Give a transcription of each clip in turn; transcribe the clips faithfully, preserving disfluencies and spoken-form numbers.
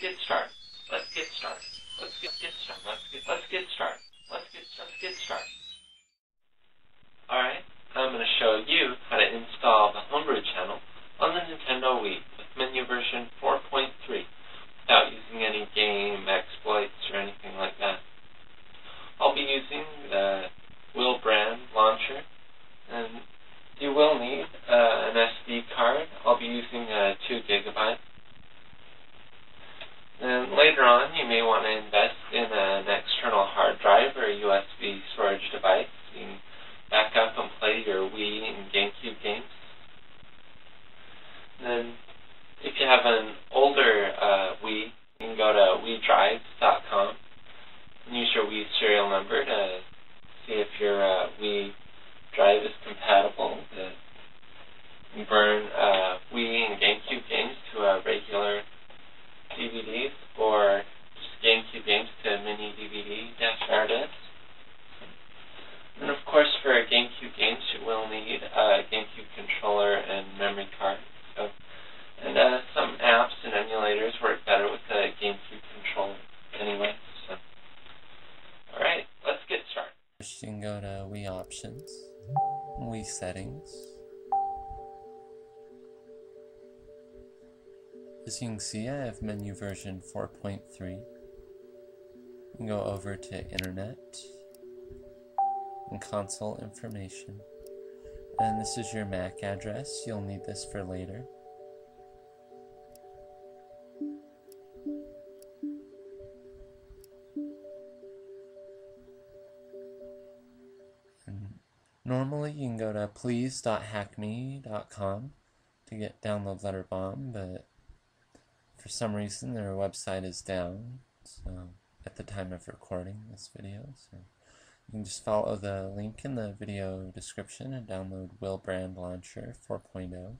Let's get started. Let's get started. Let's get started. Let's get let's get started. Let's get let's get started. Alright, I'm going to show you how to install the Homebrew Channel on the Nintendo Wii with menu version four point three without using any game exploits or anything like that. I'll be using the Wilbrand Launcher, and you will need uh, an S D card. I'll be using uh, two gigabytes. And later on, you may want to invest in an external hard drive or a U S B storage device so you can back up and play your Wii and GameCube games. And if you have an older uh, Wii, you can go to wiidrives dot com and use your Wii serial number to see if your uh, Wii drive is compatible. You burn uh, Wii and GameCube games to a regular D V Ds or just GameCube games to mini D V D-R discs. And of course, for GameCube games, you will need a GameCube controller and memory card. So, and uh, some apps and emulators work better with the GameCube controller anyway. So, all right, let's get started. First, you can go to Wii Options, Wii Settings. As you can see, I have menu version four point three. You can go over to Internet and Console Information. And this is your MAC address. You'll need this for later. And normally, you can go to please dot hack me dot com to get download Letterbomb, but for some reason, their website is down so at the time of recording this video. So you can just follow the link in the video description and download Wilbrand Launcher four point oh.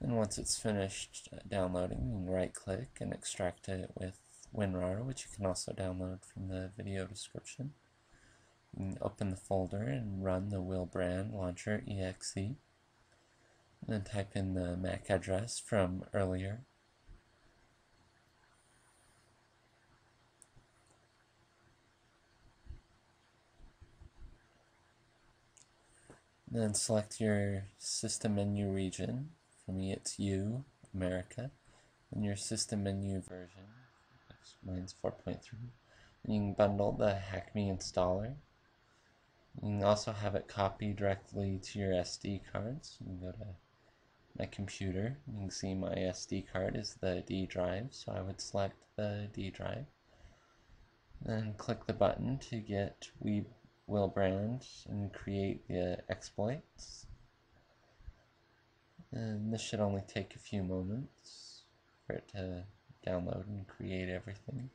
And once it's finished downloading, you can right-click and extract it with WinRAR, which you can also download from the video description. You can open the folder and run the Wilbrand Launcher E X E. And then type in the MAC address from earlier. And then select your system menu region. For me, it's U, America. And your system menu version, mine's four point three. And you can bundle the HackMii installer. You can also have it copied directly to your S D cards. You can go to my computer. You can see my S D card is the D drive, so I would select the D drive. Then click the button to get Wilbrand and create the exploits. And this should only take a few moments for it to download and create everything.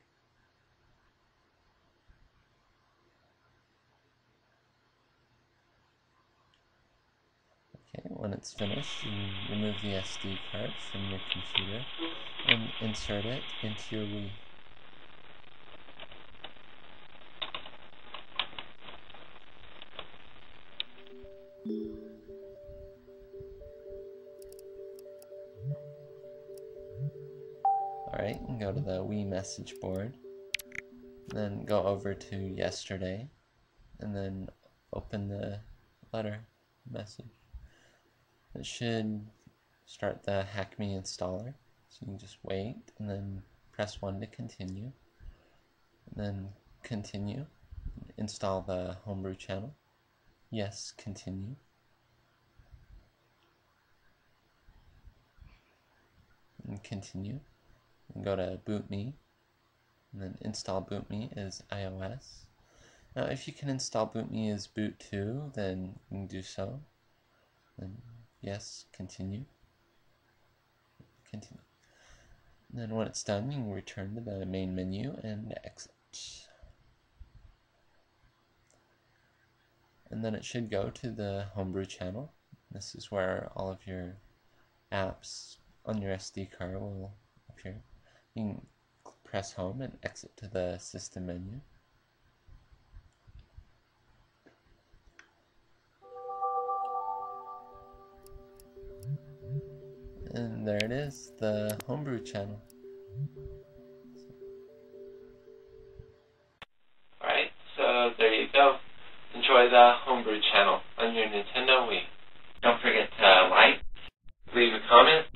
When it's finished, you remove the S D card from your computer and insert it into your Wii. Alright, you can go to the Wii message board, then go over to yesterday, and then open the letter message. It should start the HackMii installer, so you can just wait and then press one to continue, and then continue, install the Homebrew Channel, yes, continue, and continue, and go to BootMii, and then install BootMii as iOS. Now if you can install BootMii as Boot two, then you can do so. Then yes, continue, continue. And then when it's done, you can return to the main menu and exit. And then it should go to the Homebrew Channel. This is where all of your apps on your S D card will appear. You can press home and exit to the system menu. there it is, the Homebrew Channel. Alright, so there you go. Enjoy the Homebrew Channel on your Nintendo Wii. Don't forget to like, leave a comment,